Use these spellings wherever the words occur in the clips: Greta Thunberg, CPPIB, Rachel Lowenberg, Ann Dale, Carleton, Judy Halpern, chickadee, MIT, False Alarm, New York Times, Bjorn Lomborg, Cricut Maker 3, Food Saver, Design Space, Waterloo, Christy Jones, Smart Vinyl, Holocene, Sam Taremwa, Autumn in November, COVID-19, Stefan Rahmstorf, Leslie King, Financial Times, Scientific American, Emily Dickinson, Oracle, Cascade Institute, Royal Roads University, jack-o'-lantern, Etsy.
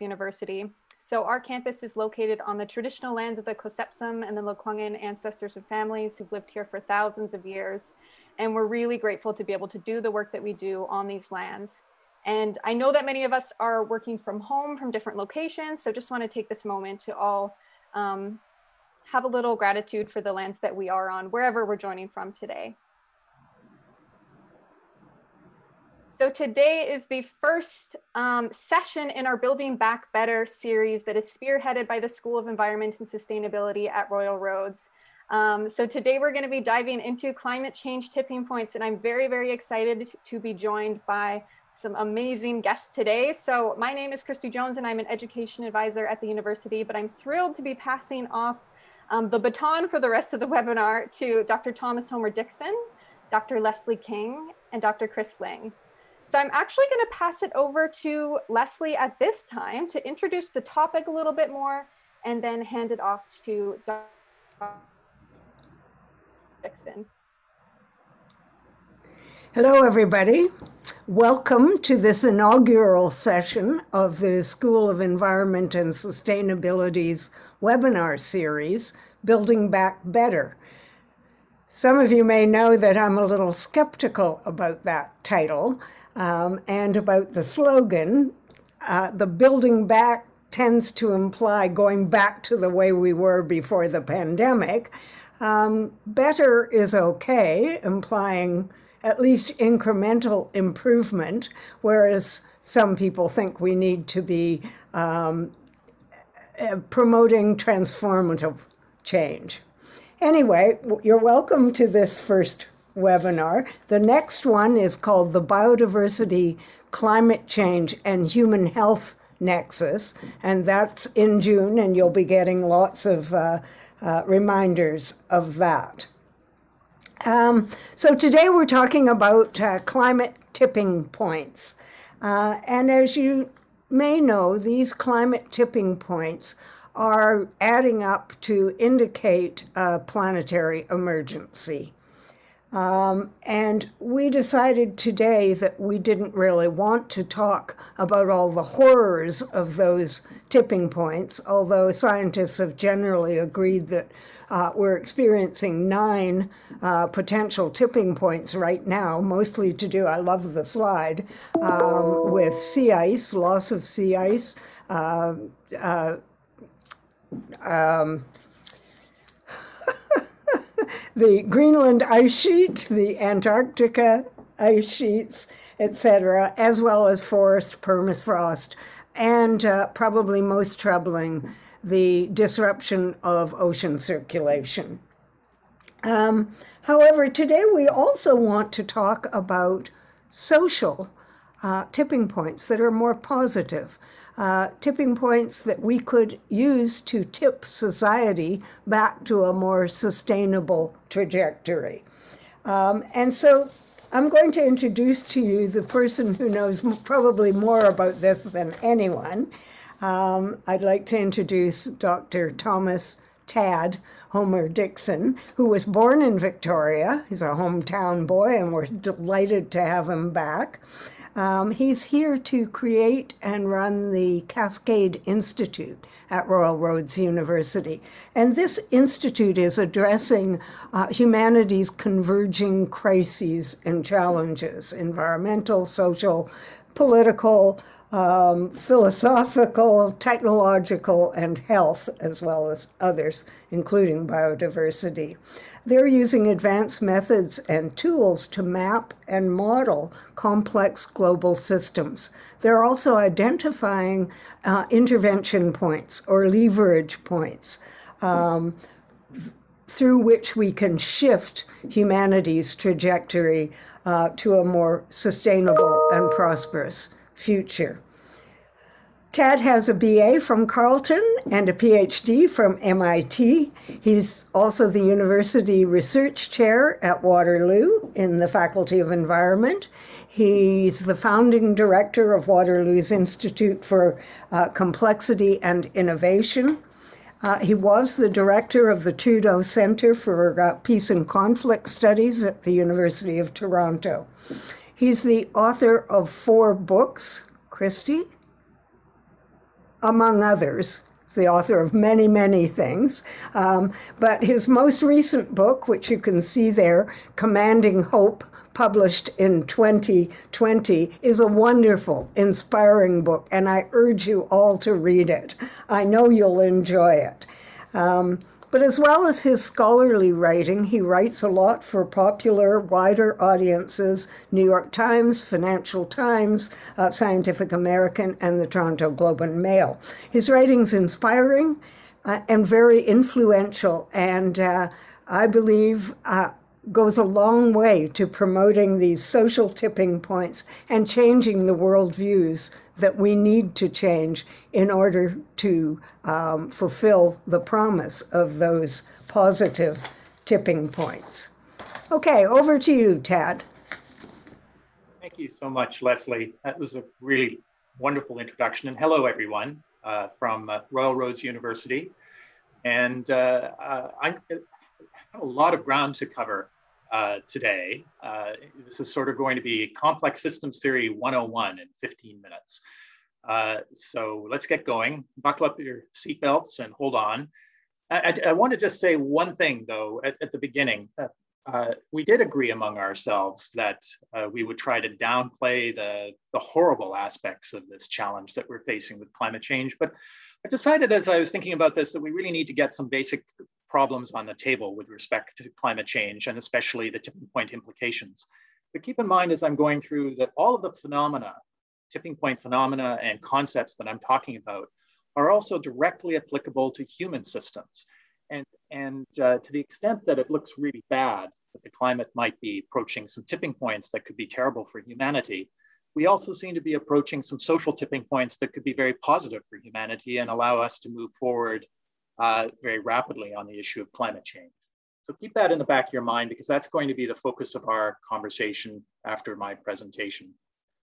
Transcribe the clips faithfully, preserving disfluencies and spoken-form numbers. University. So our campus is located on the traditional lands of the Kosepsum and the Lekwungen ancestors and families who've lived here for thousands of years. And we're really grateful to be able to do the work that we do on these lands. And I know that many of us are working from home from different locations. So just want to take this moment to all um, have a little gratitude for the lands that we are on, wherever we're joining from today. So today is the first um, session in our Building Back Better series that is spearheaded by the School of Environment and Sustainability at Royal Roads. Um, so today we're going to be diving into climate change tipping points, and I'm very, very excited to be joined by some amazing guests today. So my name is Christy Jones, and I'm an education advisor at the university, but I'm thrilled to be passing off um, the baton for the rest of the webinar to Doctor Thomas Homer-Dixon, Doctor Leslie King, and Doctor Chris Ling. So I'm actually going to pass it over to Leslie at this time to introduce the topic a little bit more, and then hand it off to Doctor Dixon. Hello, everybody. Welcome to this inaugural session of the School of Environment and Sustainability's webinar series, Building Back Better. Some of you may know that I'm a little skeptical about that title. Um, and about the slogan, uh, the building back tends to imply going back to the way we were before the pandemic. Um, better is okay, implying at least incremental improvement, whereas some people think we need to be um, promoting transformative change. Anyway, you're welcome to this first webinar. The next one is called The Biodiversity, Climate Change, and Human Health Nexus, and that's in June, and you'll be getting lots of uh, uh, reminders of that. Um, so today we're talking about uh, climate tipping points, uh, and as you may know, these climate tipping points are adding up to indicate a planetary emergency. Um, and we decided today that we didn't really want to talk about all the horrors of those tipping points, although scientists have generally agreed that uh, we're experiencing nine uh, potential tipping points right now, mostly to do, I love the slide, um, with sea ice, loss of sea ice, uh, uh, um, the Greenland ice sheet, the Antarctica ice sheets, et cetera, as well as forest permafrost, and uh, probably most troubling, the disruption of ocean circulation. Um, however, today we also want to talk about social uh, tipping points that are more positive, uh, tipping points that we could use to tip society back to a more sustainable trajectory. Um, and so I'm going to introduce to you the person who knows probably more about this than anyone. Um, I'd like to introduce Doctor Thomas Tad Homer-Dixon, who was born in Victoria. He's a hometown boy, and we're delighted to have him back. Um, he's here to create and run the Cascade Institute at Royal Roads University. And this institute is addressing uh, humanity's converging crises and challenges, environmental, social, political, um, philosophical, technological, and health, as well as others, including biodiversity. They're using advanced methods and tools to map and model complex global systems. They're also identifying uh, intervention points or leverage points um, through which we can shift humanity's trajectory uh, to a more sustainable and prosperous future. Tad has a B A from Carleton and a P H D from M I T. He's also the University Research Chair at Waterloo in the Faculty of Environment. He's the founding director of Waterloo's Institute for uh, Complexity and Innovation. Uh, he was the director of the Trudeau Center for uh, Peace and Conflict Studies at the University of Toronto. He's the author of four books. Christy? among others. He's the author of many, many things. Um, but his most recent book, which you can see there, Commanding Hope, published in twenty twenty, is a wonderful, inspiring book, and I urge you all to read it. I know you'll enjoy it. Um, But as well as his scholarly writing, he writes a lot for popular, wider audiences, New York Times, Financial Times, uh, Scientific American, and the Toronto Globe and Mail. His writing's inspiring uh, and very influential, and uh, I believe uh, goes a long way to promoting these social tipping points and changing the worldviews that we need to change in order to um, fulfill the promise of those positive tipping points. Okay, over to you, Tad. Thank you so much, Leslie. That was a really wonderful introduction. And hello, everyone, uh, from uh, Royal Roads University. And uh, I, I have a lot of ground to cover Uh, today. Uh, this is sort of going to be complex systems theory one oh one in fifteen minutes. Uh, so let's get going. Buckle up your seatbelts and hold on. I, I, I want to just say one thing though at, at the beginning. Uh, uh, we did agree among ourselves that uh, we would try to downplay the, the horrible aspects of this challenge that we're facing with climate change. But I decided as I was thinking about this that we really need to get some basic problems on the table with respect to climate change and especially the tipping point implications. But keep in mind as I'm going through that all of the phenomena, tipping point phenomena and concepts that I'm talking about are also directly applicable to human systems. And, and uh, to the extent that it looks really bad that the climate might be approaching some tipping points that could be terrible for humanity, we also seem to be approaching some social tipping points that could be very positive for humanity and allow us to move forward Uh, very rapidly on the issue of climate change. So keep that in the back of your mind because that's going to be the focus of our conversation after my presentation.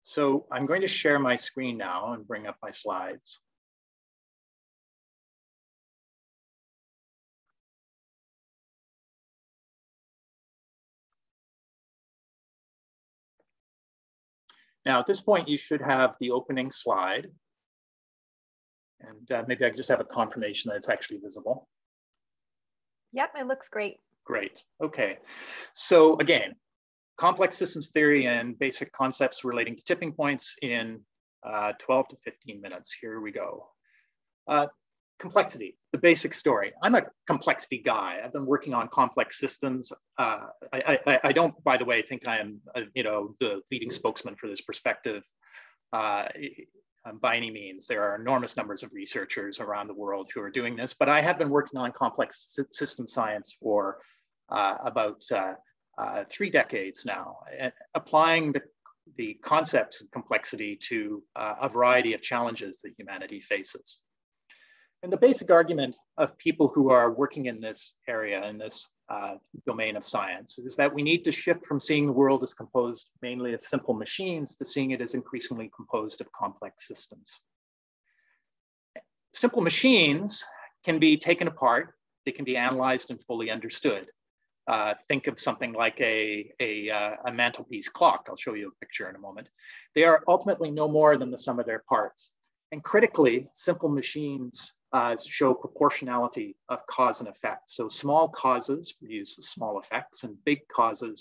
So I'm going to share my screen now and bring up my slides. Now at this point, you should have the opening slide. And uh, maybe I could just have a confirmation that it's actually visible. Yep, it looks great. Great, okay. So again, complex systems theory and basic concepts relating to tipping points in uh, twelve to fifteen minutes. Here we go. Uh, complexity, the basic story. I'm a complexity guy. I've been working on complex systems. Uh, I, I, I don't, by the way, think I am, uh, you know, the leading spokesman for this perspective. Uh, it, Um, by any means, there are enormous numbers of researchers around the world who are doing this, but I have been working on complex system science for uh, about uh, uh, three decades now, and applying the, the concepts of complexity to uh, a variety of challenges that humanity faces. And the basic argument of people who are working in this area, in this uh, domain of science, is that we need to shift from seeing the world as composed mainly of simple machines to seeing it as increasingly composed of complex systems. Simple machines can be taken apart. They can be analyzed and fully understood. Uh, think of something like a, a, uh, a mantelpiece clock. I'll show you a picture in a moment. They are ultimately no more than the sum of their parts. And critically, simple machines Uh, show proportionality of cause and effect. So small causes produce small effects and big causes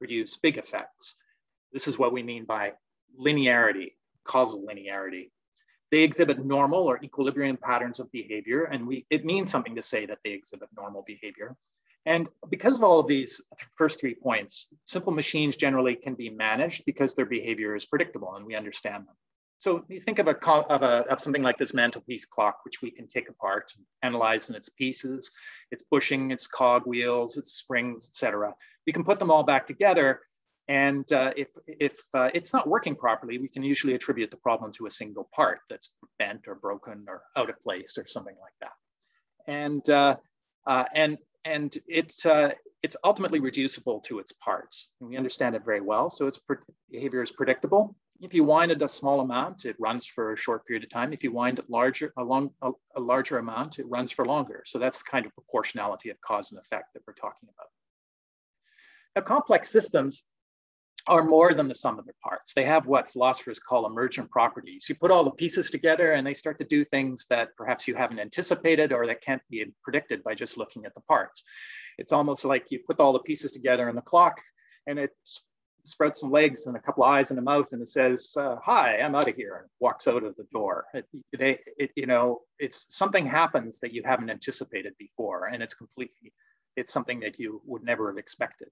produce big effects. This is what we mean by linearity, causal linearity. They exhibit normal or equilibrium patterns of behavior, and we, it means something to say that they exhibit normal behavior. And because of all of these first three points, simple machines generally can be managed because their behavior is predictable and we understand them. So you think of, a, of, a, of something like this mantelpiece clock, which we can take apart, analyze in its pieces, its bushing, its cog wheels, its springs, et cetera. We can put them all back together. And uh, if, if uh, it's not working properly, we can usually attribute the problem to a single part that's bent or broken or out of place or something like that. And, uh, uh, and, and it's, uh, it's ultimately reducible to its parts. And we understand it very well. So its behavior is predictable. If you wind it a small amount, it runs for a short period of time. If you wind it larger, a, long, a, a larger amount, it runs for longer. So that's the kind of proportionality of cause and effect that we're talking about. Now, complex systems are more than the sum of their parts. They have what philosophers call emergent properties. You put all the pieces together and they start to do things that perhaps you haven't anticipated or that can't be predicted by just looking at the parts. It's almost like you put all the pieces together in the clock and it sprouts some legs and a couple of eyes and a mouth and it says, uh, hi, I'm out of here, and walks out of the door. It, it, it, you know, it's something happens that you haven't anticipated before, and it's completely, it's something that you would never have expected.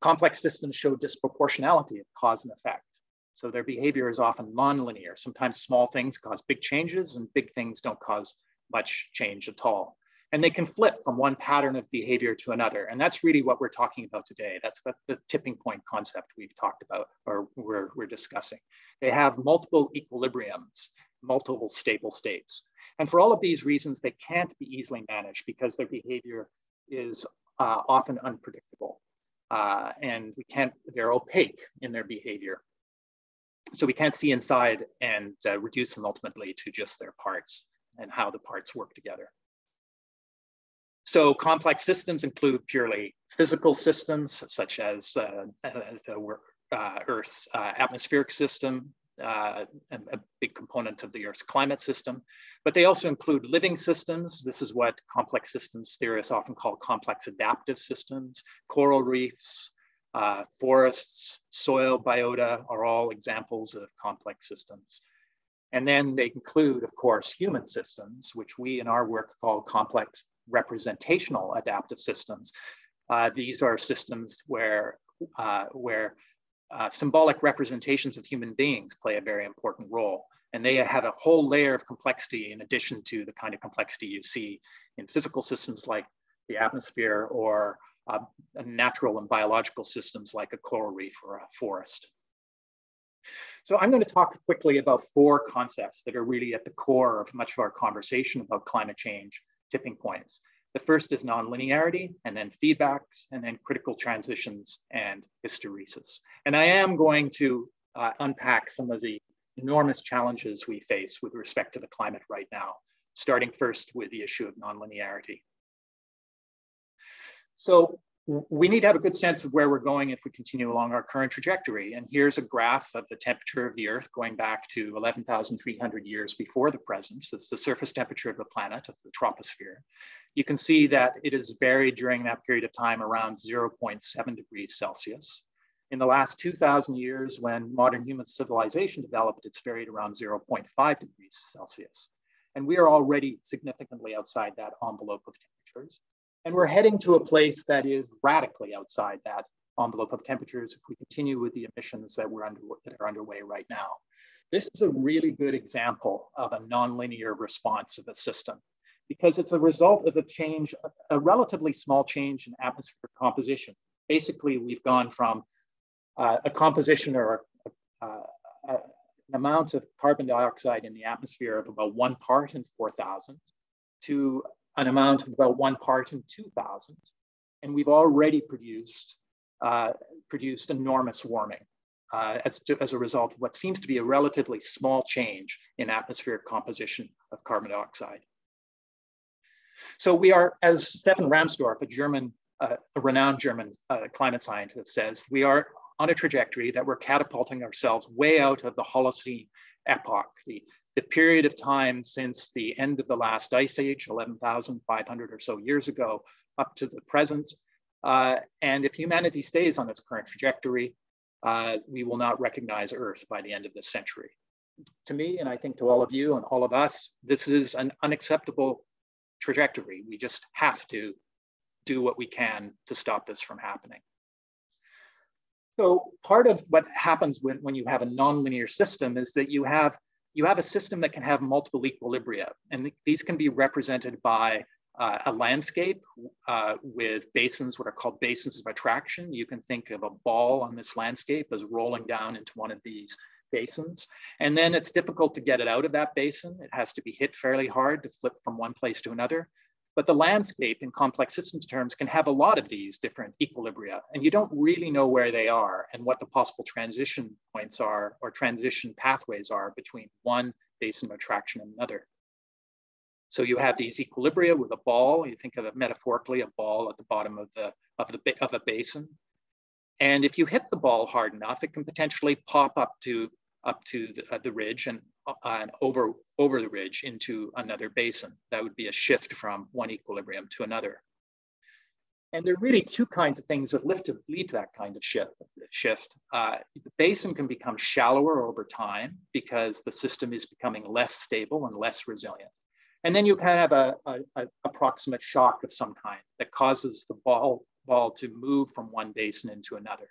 Complex systems show disproportionality of cause and effect. So their behavior is often nonlinear. Sometimes small things cause big changes and big things don't cause much change at all. And they can flip from one pattern of behavior to another. And that's really what we're talking about today. That's the, the tipping point concept we've talked about, or we're, we're discussing. They have multiple equilibriums, multiple stable states. And for all of these reasons, they can't be easily managed because their behavior is uh, often unpredictable. Uh, and we can't, they're opaque in their behavior. So we can't see inside and uh, reduce them ultimately to just their parts and how the parts work together. So complex systems include purely physical systems, such as uh, the uh, Earth's uh, atmospheric system, uh, a big component of the Earth's climate system, but they also include living systems. This is what complex systems theorists often call complex adaptive systems. Coral reefs, uh, forests, soil biota are all examples of complex systems. And then they include, of course, human systems, which we in our work call complex representational adaptive systems. Uh, these are systems where, uh, where uh, symbolic representations of human beings play a very important role. And they have a whole layer of complexity in addition to the kind of complexity you see in physical systems like the atmosphere, or uh, natural and biological systems like a coral reef or a forest. So I'm going to talk quickly about four concepts that are really at the core of much of our conversation about climate change tipping points. The first is nonlinearity, and then feedbacks, and then critical transitions and hysteresis. And I am going to uh, unpack some of the enormous challenges we face with respect to the climate right now, starting first with the issue of nonlinearity. So we need to have a good sense of where we're going if we continue along our current trajectory. And here's a graph of the temperature of the Earth going back to eleven thousand three hundred years before the present. That's the surface temperature of the planet, of the troposphere. You can see that it has varied during that period of time around zero point seven degrees Celsius. In the last two thousand years, when modern human civilization developed, it's varied around zero point five degrees Celsius. And we are already significantly outside that envelope of temperatures. And we're heading to a place that is radically outside that envelope of temperatures if we continue with the emissions that we're under, that are underway right now. This is a really good example of a nonlinear response of a system, because it's a result of a change, a relatively small change in atmospheric composition. Basically, we've gone from uh, a composition or a, a, a, an amount of carbon dioxide in the atmosphere of about one part in four thousand to an amount of about one part in two thousand, and we've already produced uh, produced enormous warming uh, as, to, as a result of what seems to be a relatively small change in atmospheric composition of carbon dioxide. So we are, as Stefan Rahmstorf, a German, uh, a renowned German uh, climate scientist says, we are on a trajectory that we're catapulting ourselves way out of the Holocene epoch, the The period of time since the end of the last ice age, eleven thousand five hundred or so years ago, up to the present. Uh, and if humanity stays on its current trajectory, uh, we will not recognize Earth by the end of this century. To me, and I think to all of you and all of us, this is an unacceptable trajectory. We just have to do what we can to stop this from happening. So part of what happens when, when you have a nonlinear system is that you have You have a system that can have multiple equilibria, and these can be represented by uh, a landscape uh, with basins, what are called basins of attraction. You can think of a ball on this landscape as rolling down into one of these basins, and then it's difficult to get it out of that basin. It has to be hit fairly hard to flip from one place to another. But the landscape in complex systems terms can have a lot of these different equilibria, and you don't really know where they are and what the possible transition points are or transition pathways are between one basin of attraction and another. So you have these equilibria with a ball. You think of it metaphorically, a ball at the bottom of, the, of, the, of a basin. And if you hit the ball hard enough, it can potentially pop up to up to the, uh, the ridge and, uh, and over, over the ridge into another basin. That would be a shift from one equilibrium to another. And there are really two kinds of things that lift to lead to that kind of shift. shift. Uh, the basin can become shallower over time because the system is becoming less stable and less resilient. And then you can have a, a, a approximate shock of some kind that causes the ball, ball to move from one basin into another.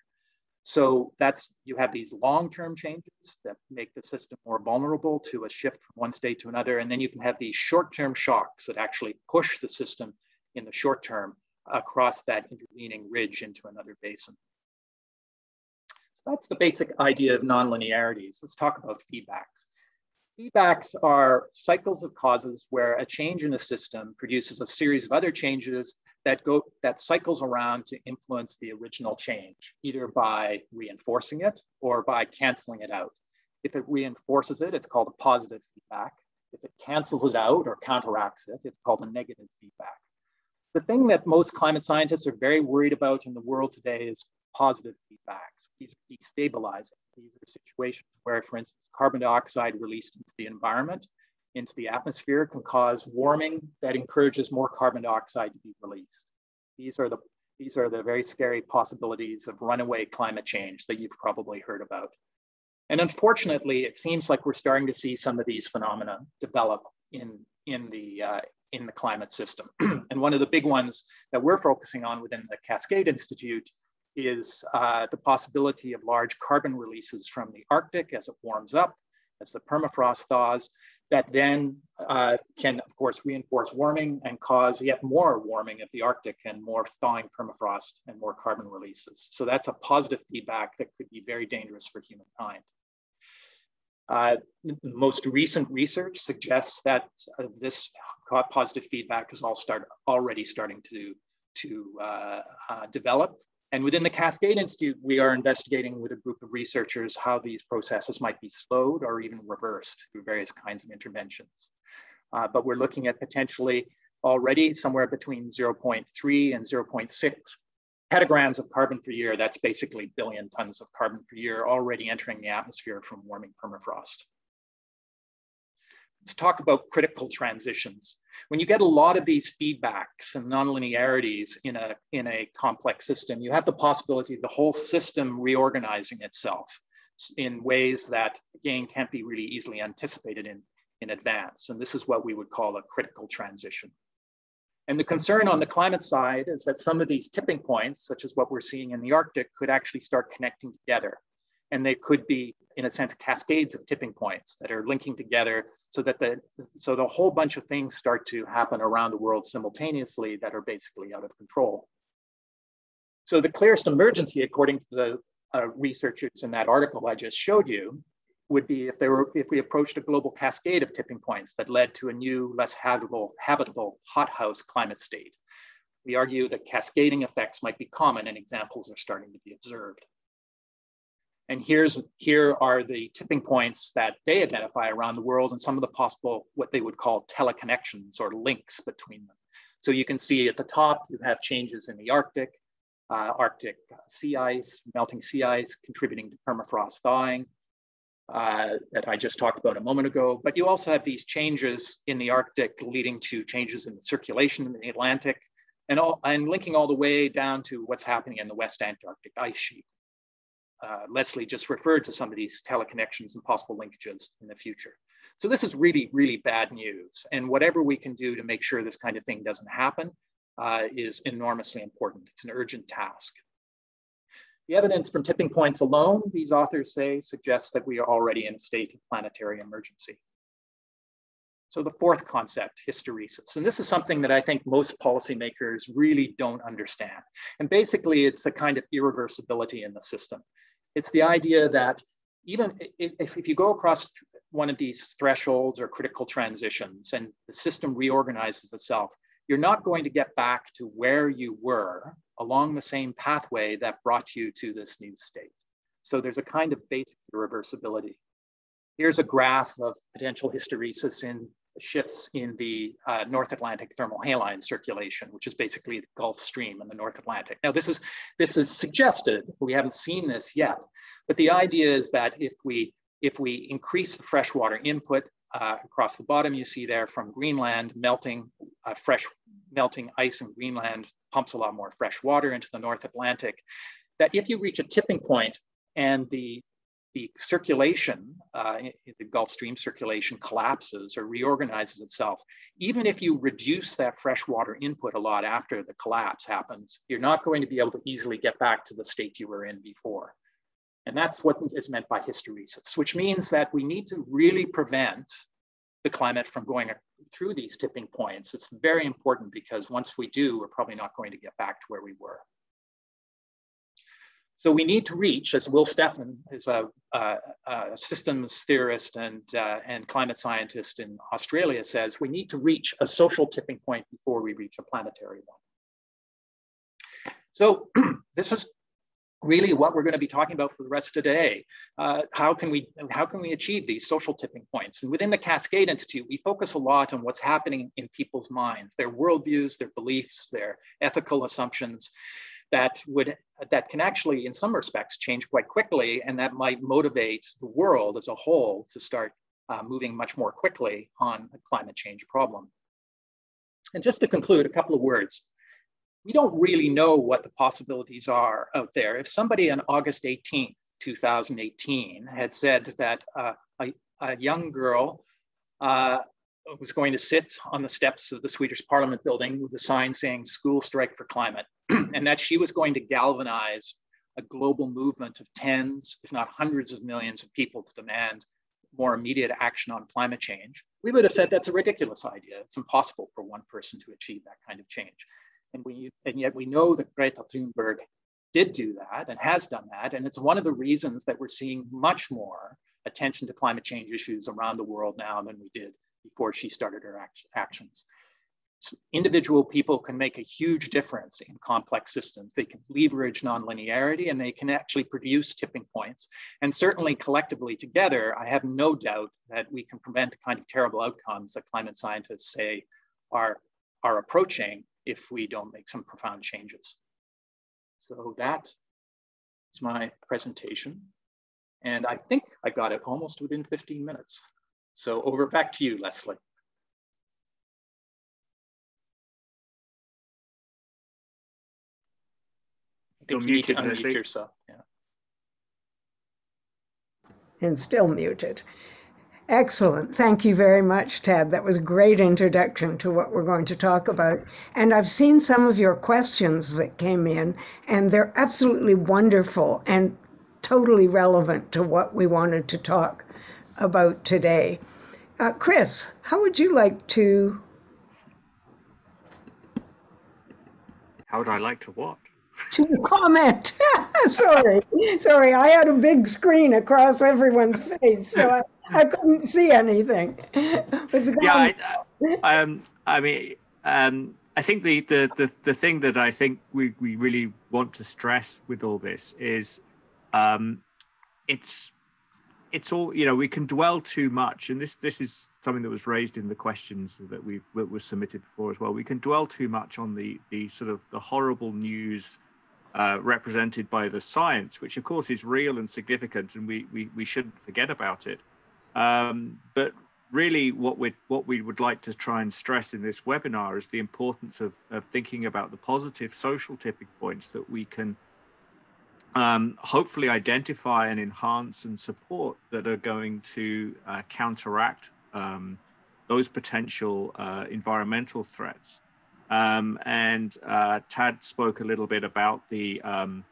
So that's, you have these long-term changes that make the system more vulnerable to a shift from one state to another. And then you can have these short-term shocks that actually push the system in the short term across that intervening ridge into another basin. So that's the basic idea of nonlinearities. Let's talk about feedbacks. Feedbacks are cycles of causes where a change in a system produces a series of other changes that go that cycles around to influence the original change, either by reinforcing it or by canceling it out. If it reinforces it, it's called a positive feedback. If it cancels it out or counteracts it, it's called a negative feedback. The thing that most climate scientists are very worried about in the world today is positive feedbacks. These are destabilizing. These are situations where, for instance, carbon dioxide released into the environment, into the atmosphere, can cause warming that encourages more carbon dioxide to be released. These are the, these are the very scary possibilities of runaway climate change that you've probably heard about. And unfortunately, it seems like we're starting to see some of these phenomena develop in, in the uh, in the climate system. And one of the big ones that we're focusing on within the Cascade Institute is uh, the possibility of large carbon releases from the Arctic as it warms up, as the permafrost thaws, that then uh, can, of course, reinforce warming and cause yet more warming of the Arctic and more thawing permafrost and more carbon releases. So that's a positive feedback that could be very dangerous for humankind. Uh, most recent research suggests that uh, this positive feedback is all start, already starting to, to uh, uh, develop. And within the Cascade Institute, we are investigating with a group of researchers how these processes might be slowed or even reversed through various kinds of interventions. Uh, but we're looking at potentially already somewhere between zero point three and zero point six petagrams of carbon per year. That's basically billion tons of carbon per year already entering the atmosphere from warming permafrost. Let's talk about critical transitions. When you get a lot of these feedbacks and nonlinearities in a, in a complex system, you have the possibility of the whole system reorganizing itself in ways that, again, can't be really easily anticipated in, in advance. And this is what we would call a critical transition. And the concern on the climate side is that some of these tipping points, such as what we're seeing in the Arctic, could actually start connecting together. And they could be, in a sense, cascades of tipping points that are linking together so that the, so the whole bunch of things start to happen around the world simultaneously that are basically out of control. So the clearest emergency, according to the uh, researchers in that article I just showed you, would be if, there were, if we approached a global cascade of tipping points that led to a new, less habitable, habitable hothouse climate state. We argue that cascading effects might be common and examples are starting to be observed. And here's, here are the tipping points that they identify around the world and some of the possible, what they would call teleconnections or links between them. So you can see at the top, you have changes in the Arctic, uh, Arctic sea ice, melting sea ice, contributing to permafrost thawing. Uh, that I just talked about a moment ago, but you also have these changes in the Arctic leading to changes in the circulation in the Atlantic and, all, and linking all the way down to what's happening in the West Antarctic ice sheet. Uh, Leslie just referred to some of these teleconnections and possible linkages in the future. So this is really, really bad news. And whatever we can do to make sure this kind of thing doesn't happen uh, is enormously important. It's an urgent task. The evidence from tipping points alone, these authors say, suggests that we are already in a state of planetary emergency. So the fourth concept, hysteresis. And this is something that I think most policymakers really don't understand. And basically it's a kind of irreversibility in the system. It's the idea that even if, if you go across one of these thresholds or critical transitions and the system reorganizes itself, you're not going to get back to where you were along the same pathway that brought you to this new state. So there's a kind of basic irreversibility. Here's a graph of potential hysteresis in shifts in the uh, North Atlantic thermal haline circulation, which is basically the Gulf Stream in the North Atlantic. Now, this is, this is suggested, but we haven't seen this yet. But the idea is that if we, if we increase the freshwater input uh, across the bottom, you see there from Greenland, melting uh, fresh, melting ice in Greenland pumps a lot more fresh water into the North Atlantic, that if you reach a tipping point and the the circulation, uh, the Gulf Stream circulation collapses or reorganizes itself, even if you reduce that freshwater input a lot after the collapse happens, you're not going to be able to easily get back to the state you were in before. And that's what is meant by hysteresis, which means that we need to really prevent the climate from going through these tipping points. It's very important because once we do, we're probably not going to get back to where we were. So we need to reach, as Will Steffen is a, a, a systems theorist and, uh, and climate scientist in Australia says, we need to reach a social tipping point before we reach a planetary one. So this is really what we're going to be talking about for the rest of today. Uh, how can we, how can we achieve these social tipping points? And within the Cascade Institute, we focus a lot on what's happening in people's minds, their worldviews, their beliefs, their ethical assumptions, that would, that can actually, in some respects, change quite quickly, and that might motivate the world as a whole to start uh, moving much more quickly on a climate change problem. And just to conclude, a couple of words. We don't really know what the possibilities are out there. If somebody on August eighteenth, two thousand eighteen had said that uh, a, a young girl uh, was going to sit on the steps of the Swedish Parliament building with a sign saying "School Strike for Climate," and that she was going to galvanize a global movement of tens, if not hundreds of millions of people to demand more immediate action on climate change, we would have said that's a ridiculous idea. It's impossible for one person to achieve that kind of change. And, we, and yet we know that Greta Thunberg did do that and has done that. And it's one of the reasons that we're seeing much more attention to climate change issues around the world now than we did before she started her act actions. So individual people can make a huge difference in complex systems. They can leverage nonlinearity and they can actually produce tipping points. And certainly collectively together, I have no doubt that we can prevent the kind of terrible outcomes that climate scientists say are, are approaching if we don't make some profound changes. So that is my presentation. And I think I got it almost within fifteen minutes. So over back to you, Leslie. You need to unmute yourself. Yeah. And still muted. Excellent. Thank you very much, Tad. That was a great introduction to what we're going to talk about. And I've seen some of your questions that came in, and they're absolutely wonderful and totally relevant to what we wanted to talk about today. Uh, Chris, how would you like to? How would I like to what? To comment. Sorry, sorry. I had a big screen across everyone's face, so I, I couldn't see anything. What's going yeah, on? I, I, um, I mean, um, I think the, the the the thing that I think we we really want to stress with all this is, um, it's it's all, you know, we can dwell too much, and this this is something that was raised in the questions that we that was submitted before as well. We can dwell too much on the the sort of the horrible news Uh, represented by the science, which of course is real and significant, and we we, we shouldn't forget about it. Um, but really, what we what we would like to try and stress in this webinar is the importance of of thinking about the positive social tipping points that we can um, hopefully identify and enhance and support that are going to uh, counteract um, those potential uh, environmental threats. Um, and uh, Tad spoke a little bit about the um,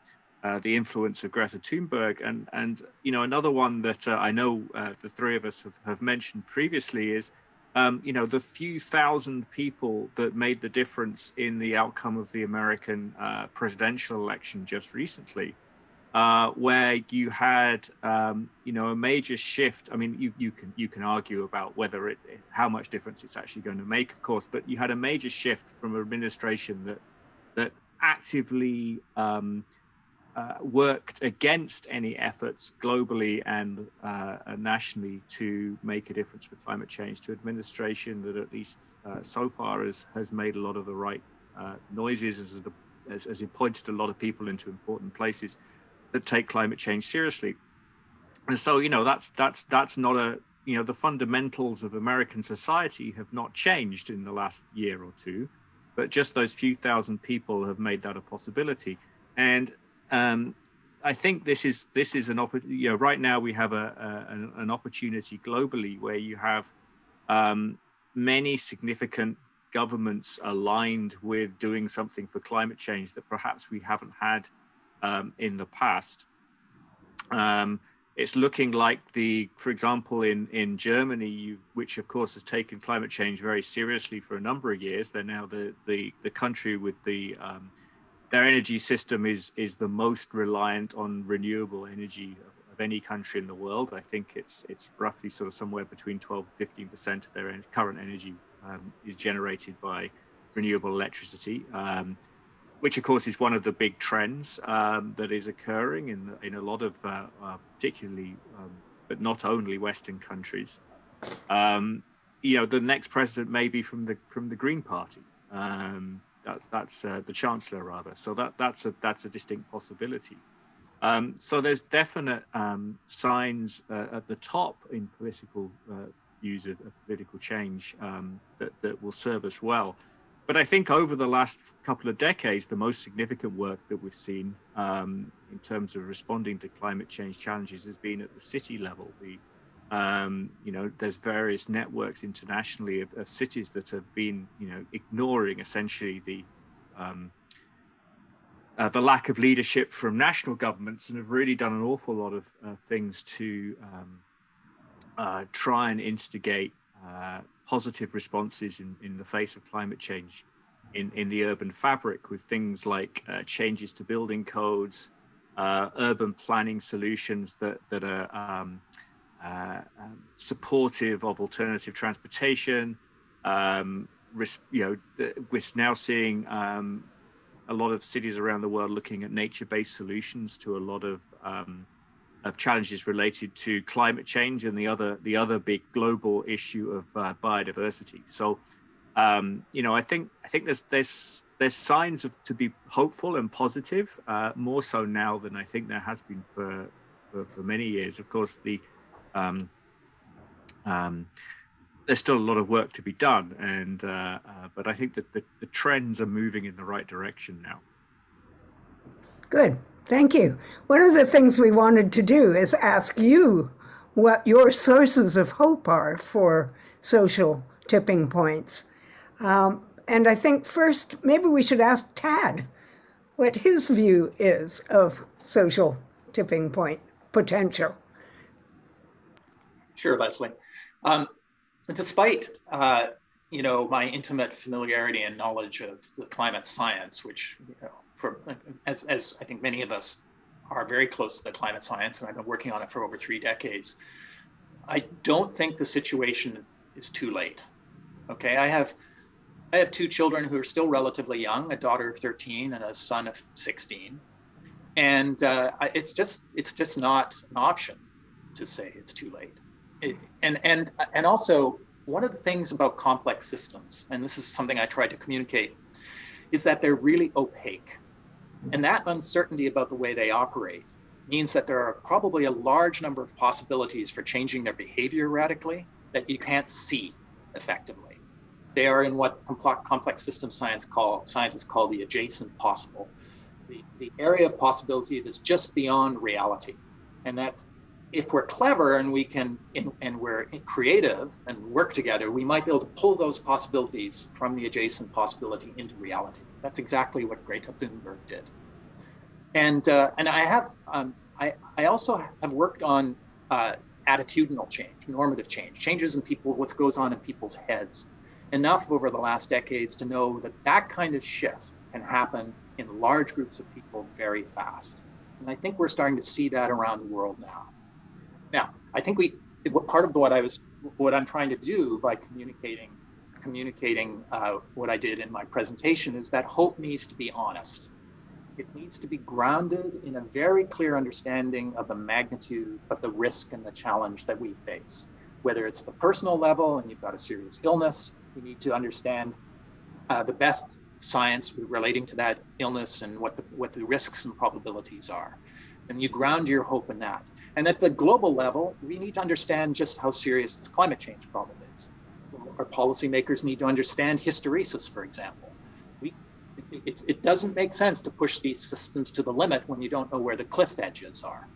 uh, the influence of Greta Thunberg, and and you know another one that uh, I know uh, the three of us have, have mentioned previously is um, you know the few thousand people that made the difference in the outcome of the American uh, presidential election just recently, uh, where you had um, you know a major shift. I mean, you you can you can argue about whether it how much difference it's actually going to make, of course, but you had a major shift from an administration that that actively um, uh, worked against any efforts globally and uh, nationally to make a difference for climate change, to administration that at least uh, so far has, has made a lot of the right uh, noises, as, the, as, as it pointed a lot of people into important places that take climate change seriously. And so, you know, that's that's that's not a, you know, the fundamentals of American society have not changed in the last year or two, but just those few thousand people have made that a possibility. And um, I think this is this is an opportunity. You know, right now we have a, a an, an opportunity globally where you have um, many significant governments aligned with doing something for climate change that perhaps we haven't had um, in the past. Um, It's looking like the, for example, in, in Germany, you've, which of course has taken climate change very seriously for a number of years. They're now the the, the country with the, um, their energy system is, is the most reliant on renewable energy of, of any country in the world. I think it's it's roughly sort of somewhere between twelve and fifteen percent of their current energy um, is generated by renewable electricity. Um, which of course is one of the big trends um, that is occurring in, the, in a lot of, uh, uh, particularly, um, but not only Western countries. Um, you know, the next president may be from the from the Green Party. Um, that, that's uh, the Chancellor rather. So that that's a that's a distinct possibility. Um, so there's definite um, signs uh, at the top in political uh, views of, of political change um, that that will serve us well. But I think over the last couple of decades, the most significant work that we've seen um, in terms of responding to climate change challenges has been at the city level. The, um, you know, there's various networks internationally of, of cities that have been, you know, ignoring essentially the um, uh, the lack of leadership from national governments and have really done an awful lot of uh, things to um, uh, try and instigate Uh, positive responses in, in the face of climate change in, in the urban fabric, with things like uh, changes to building codes, uh, urban planning solutions that, that are um, uh, um, supportive of alternative transportation. Um, you know, we're now seeing um, a lot of cities around the world looking at nature-based solutions to a lot of um, of challenges related to climate change and the other the other big global issue of uh, biodiversity. So, um, you know, I think I think there's there's there's signs of to be hopeful and positive, uh, more so now than I think there has been for for, for many years. Of course, the um, um, there's still a lot of work to be done, and uh, uh, but I think that the, the trends are moving in the right direction now. Good. Thank you. One of the things we wanted to do is ask you what your sources of hope are for social tipping points. Um, and I think first, maybe we should ask Tad what his view is of social tipping point potential. Sure, Leslie. Um, despite, uh, you know, my intimate familiarity and knowledge of the climate science, which, you know, For, as, as I think many of us are very close to the climate science, and I've been working on it for over three decades, I don't think the situation is too late. Okay, I have I have two children who are still relatively young, a daughter of thirteen and a son of sixteen, and uh, it's just it's just not an option to say it's too late. It, and and and also one of the things about complex systems, and this is something I tried to communicate, is that they're really opaque. And that uncertainty about the way they operate means that there are probably a large number of possibilities for changing their behavior radically that you can't see effectively. They are in what complex system science call, scientists call the adjacent possible, the, the area of possibility that's just beyond reality. And that if we're clever and we can, and, and we're creative and work together, we might be able to pull those possibilities from the adjacent possibility into reality. That's exactly what Greta Thunberg did. And uh, and I have um, I I also have worked on uh, attitudinal change, normative change, changes in people, what goes on in people's heads, enough over the last decades to know that that kind of shift can happen in large groups of people very fast. And I think we're starting to see that around the world now. Now, I think we, part of what I was, what I'm trying to do by communicating, communicating uh, what I did in my presentation is that hope needs to be honest. it needs to be grounded in a very clear understanding of the magnitude of the risk and the challenge that we face. Whether it's the personal level and you've got a serious illness, we need to understand uh, the best science relating to that illness and what the, what the risks and probabilities are. And you ground your hope in that. And at the global level, we need to understand just how serious this climate change problem is. Our policymakers need to understand hysteresis, for example. We, it, it doesn't make sense to push these systems to the limit when you don't know where the cliff edges are.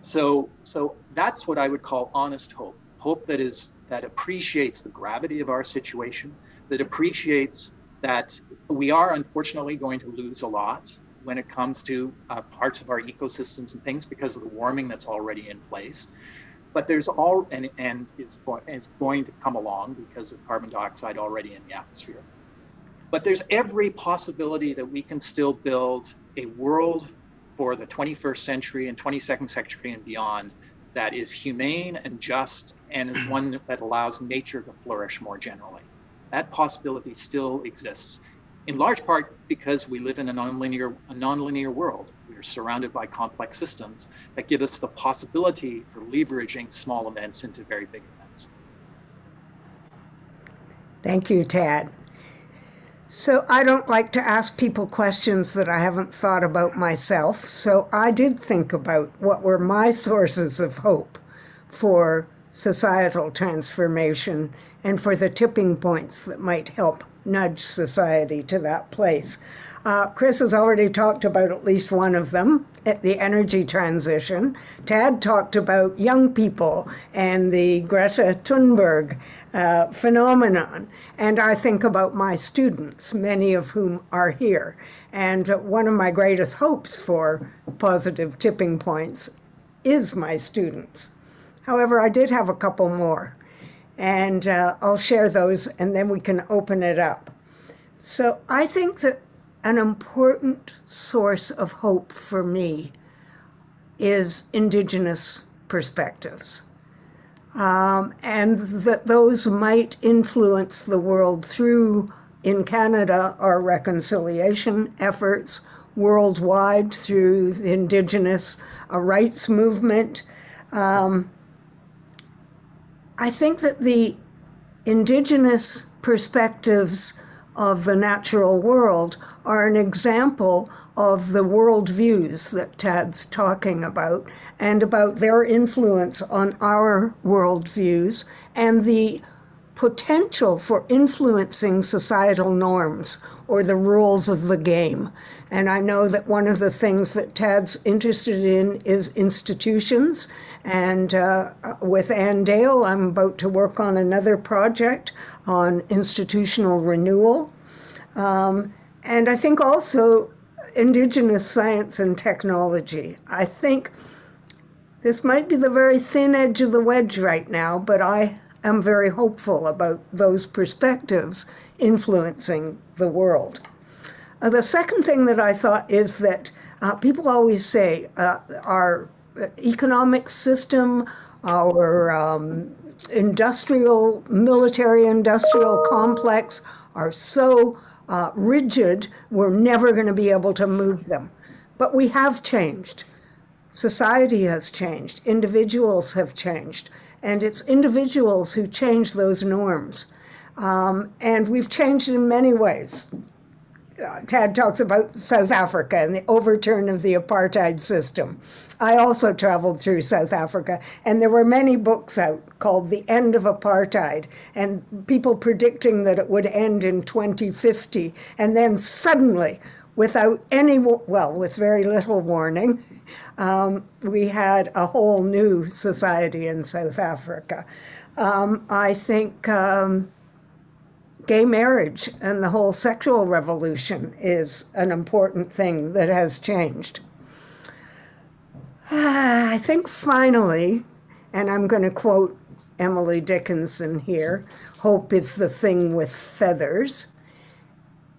So, so that's what I would call honest hope. Hope that is that appreciates the gravity of our situation, that appreciates that we are unfortunately going to lose a lot when it comes to uh, parts of our ecosystems and things because of the warming that's already in place. But there's all, and, and is, is going to come along because of carbon dioxide already in the atmosphere. But there's every possibility that we can still build a world for the twenty-first century and twenty-second century and beyond that is humane and just and is one that allows nature to flourish more generally. That possibility still exists, in large part because we live in a nonlinear, a nonlinear world. We are surrounded by complex systems that give us the possibility for leveraging small events into very big events. Thank you, Tad. So I don't like to ask people questions that I haven't thought about myself. So I did think about what were my sources of hope for societal transformation and for the tipping points that might help nudge society to that place. Uh, Chris has already talked about at least one of them, the energy transition. Tad talked about young people and the Greta Thunberg uh, phenomenon. And I think about my students, many of whom are here. And one of my greatest hopes for positive tipping points is my students. However, I did have a couple more. And uh, I'll share those, and then we can open it up. So I think that an important source of hope for me is Indigenous perspectives. Um, and that those might influence the world through, in Canada, our reconciliation efforts, worldwide through the Indigenous uh, rights movement. Um, I think that the Indigenous perspectives of the natural world are an example of the world views that Tad's talking about and about their influence on our world views and the potential for influencing societal norms or the rules of the game. And I know that one of the things that Tad's interested in is institutions. And uh, with Ann Dale, I'm about to work on another project on institutional renewal. Um, and I think also Indigenous science and technology. I think this might be the very thin edge of the wedge right now, but I I'm very hopeful about those perspectives influencing the world. Uh, the second thing that I thought is that uh, people always say uh, our economic system, our um, industrial, military-industrial complex are so uh, rigid, we're never going to be able to move them. But we have changed. Society has changed. Individuals have changed. And it's individuals who change those norms. Um, and we've changed in many ways. Uh, Tad talks about South Africa and the overturn of the apartheid system. I also traveled through South Africa, and there were many books out called The End of Apartheid, and people predicting that it would end in twenty fifty. And then suddenly, without any, well, with very little warning, um, we had a whole new society in South Africa. Um, I think um, gay marriage and the whole sexual revolution is an important thing that has changed. Ah, I think finally, and I'm going to quote Emily Dickinson here, hope is the thing with feathers.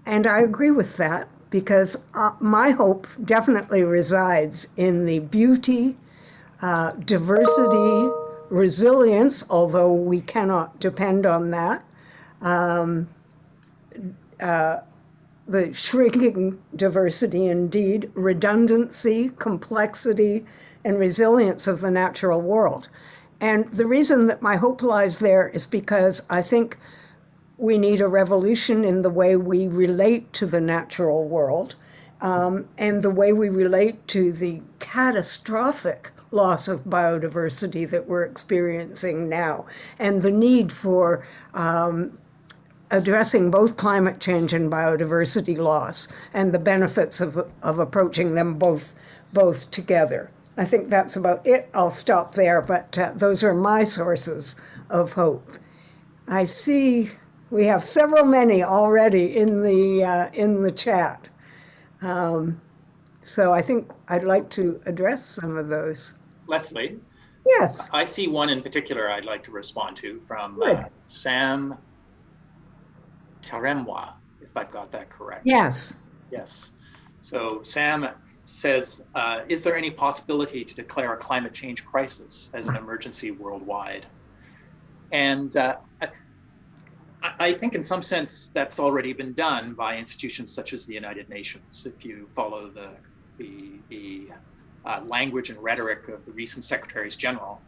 And I agree with that. Because uh, my hope definitely resides in the beauty, uh, diversity, resilience, although we cannot depend on that, um, uh, the shrinking diversity, indeed, redundancy, complexity, and resilience of the natural world. And the reason that my hope lies there is because I think we need a revolution in the way we relate to the natural world, um, and the way we relate to the catastrophic loss of biodiversity that we're experiencing now, and the need for um, addressing both climate change and biodiversity loss, and the benefits of, of approaching them both, both together. I think that's about it. I'll stop there, but uh, those are my sources of hope. I see we have several many already in the, uh, in the chat. Um, so I think I'd like to address some of those. Leslie? Yes. I see one in particular I'd like to respond to from uh, Sam Taremwa, if I've got that correct. Yes. Yes. So Sam says, uh, is there any possibility to declare a climate change crisis as an emergency worldwide? And uh, I, I think in some sense that's already been done by institutions such as the United Nations. If you follow the, the, the uh, language and rhetoric of the recent Secretaries General,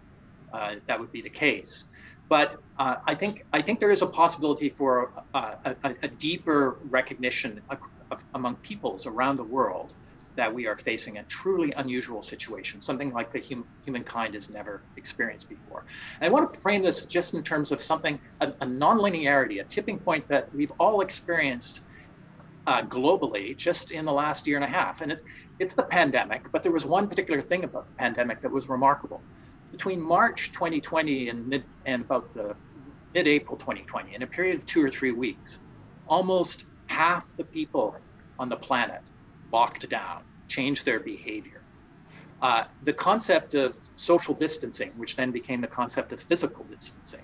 uh, that would be the case. But uh, I think I think there is a possibility for uh, a, a deeper recognition of, of, among peoples around the world that we are facing a truly unusual situation, something like the hum humankind has never experienced before. And I want to frame this just in terms of something, a, a nonlinearity, a tipping point that we've all experienced uh, globally just in the last year and a half. And it's, it's the pandemic, but there was one particular thing about the pandemic that was remarkable. Between March twenty twenty and mid and about the mid April twenty twenty, in a period of two or three weeks, almost half the people on the planet locked down, changed their behavior. Uh, the concept of social distancing, which then became the concept of physical distancing,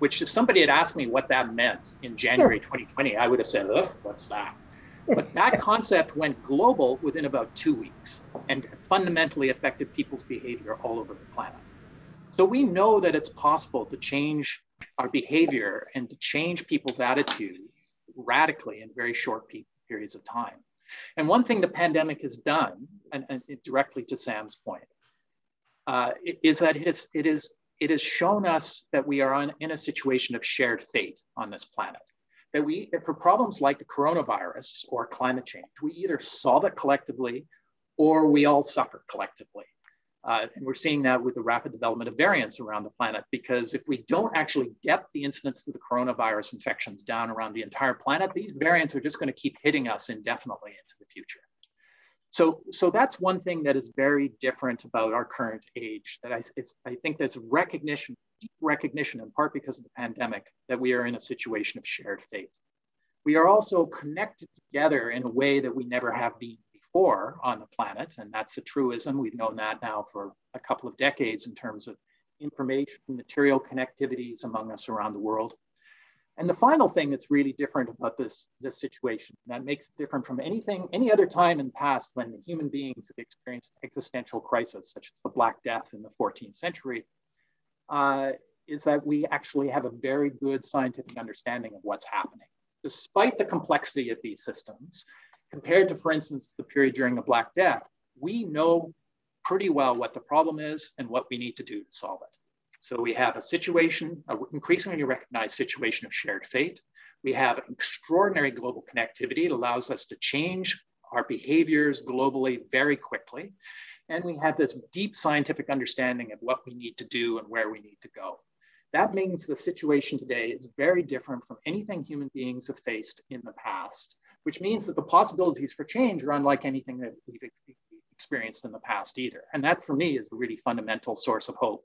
which if somebody had asked me what that meant in January twenty twenty, I would have said, ugh, what's that? But that concept went global within about two weeks and fundamentally affected people's behavior all over the planet. So we know that it's possible to change our behavior and to change people's attitudes radically in very short pe periods of time. And one thing the pandemic has done, and, and directly to Sam's point, uh, is that it, is, it, is, it has shown us that we are on, in a situation of shared fate on this planet. That we, for problems like the coronavirus or climate change, we either solve it collectively or we all suffer collectively. Uh, and we're seeing that with the rapid development of variants around the planet, because if we don't actually get the incidence of the coronavirus infections down around the entire planet, these variants are just going to keep hitting us indefinitely into the future. So, so that's one thing that is very different about our current age, that I, it's, I think there's recognition, deep recognition, in part because of the pandemic, that we are in a situation of shared fate. We are also connected together in a way that we never have been before on the planet, and that's a truism. We've known that now for a couple of decades in terms of information, material connectivities among us around the world. And the final thing that's really different about this, this situation, that makes it different from anything, any other time in the past when the human beings have experienced existential crisis, such as the Black Death in the fourteenth century, uh, is that we actually have a very good scientific understanding of what's happening. Despite the complexity of these systems, compared to, for instance, the period during the Black Death, we know pretty well what the problem is and what we need to do to solve it. So we have a situation, an increasingly recognized situation of shared fate. We have extraordinary global connectivity. It allows us to change our behaviors globally very quickly. And we have this deep scientific understanding of what we need to do and where we need to go. That means the situation today is very different from anything human beings have faced in the past, which means that the possibilities for change are unlike anything that we've experienced in the past either. And that for me is a really fundamental source of hope.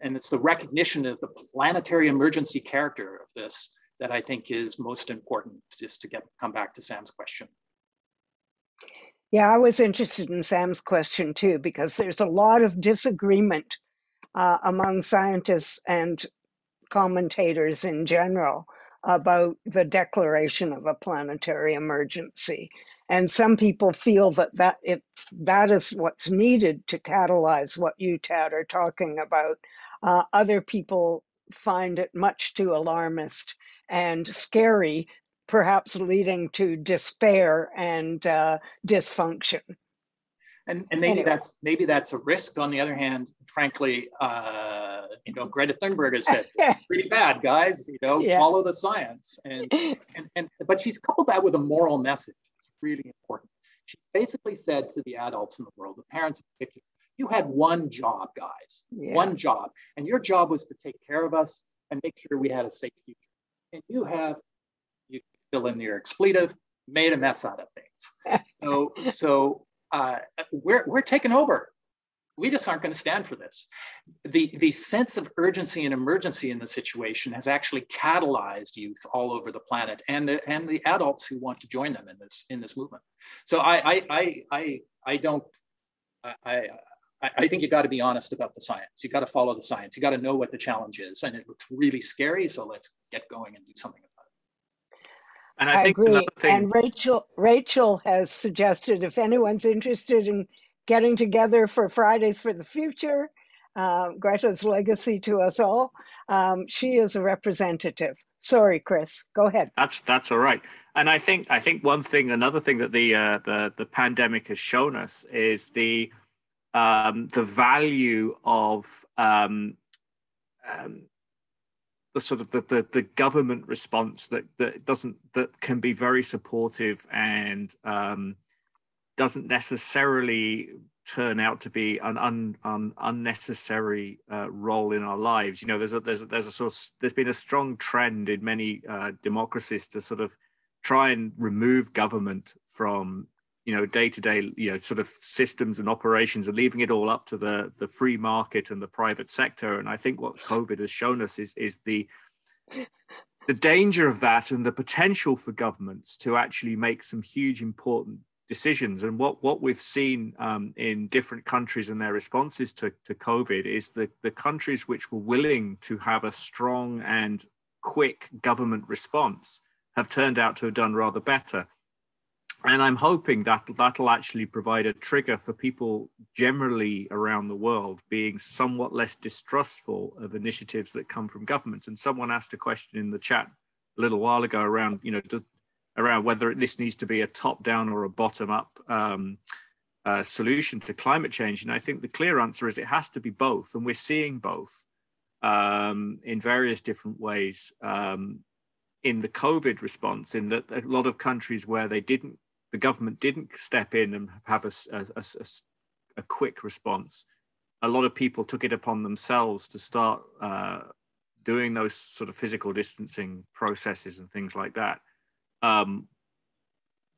And it's the recognition of the planetary emergency character of this that I think is most important, just to get come back to Sam's question. Yeah, I was interested in Sam's question too, because there's a lot of disagreement uh, among scientists and commentators in general about the declaration of a planetary emergency. And some people feel that that, it, that is what's needed to catalyze what you, Tad, are talking about. Uh, other people find it much too alarmist and scary perhaps leading to despair and uh, dysfunction. And, and maybe anyway. that's maybe that's a risk. On the other hand, frankly, uh, you know, Greta Thunberg has said, pretty bad, guys. You know, yeah. follow the science. And, and and but she's coupled that with a moral message. It's really important. She basically said to the adults in the world, the parents in particular, you had one job, guys, yeah. one job, and your job was to take care of us and make sure we had a safe future. And you have, you fill in your expletive, made a mess out of things. So so. Uh, we're, we're taking over. We just aren't going to stand for this. The, the sense of urgency and emergency in the situation has actually catalyzed youth all over the planet and the, and the adults who want to join them in this, in this movement. So I, I, I, I, I don't, I, I, I think you got to be honest about the science. You got to follow the science. You got to know what the challenge is, and it looks really scary. So let's get going and do something about it. And I, I think agree. Thing... And Rachel, Rachel has suggested, if anyone's interested in getting together for Fridays for the Future, uh, Greta's legacy to us all, um, she is a representative. Sorry, Chris, go ahead. That's that's all right. And I think I think one thing, another thing that the uh, the the pandemic has shown us is the um, the value of um, um, the sort of the, the, the government response that, that doesn't, that can be very supportive and um, doesn't necessarily turn out to be an un, un, unnecessary uh, role in our lives. You know, there's a, there's a, there's a sort of, there's been a strong trend in many uh, democracies to sort of try and remove government from, you know, day-to-day, you know, sort of systems and operations, and leaving it all up to the the free market and the private sector. And I think what COVID has shown us is is the the danger of that, and the potential for governments to actually make some huge important decisions. And what what we've seen um, in different countries and their responses to to COVID is that the countries which were willing to have a strong and quick government response have turned out to have done rather better. And I'm hoping that that'll actually provide a trigger for people generally around the world being somewhat less distrustful of initiatives that come from governments. And someone asked a question in the chat a little while ago around, you know, around whether this needs to be a top-down or a bottom-up um, uh, solution to climate change. And I think the clear answer is it has to be both, and we're seeing both um, in various different ways um, in the COVID response. In that, a lot of countries where they didn't, the government didn't step in and have a, a, a, a quick response, a lot of people took it upon themselves to start uh, doing those sort of physical distancing processes and things like that. Um,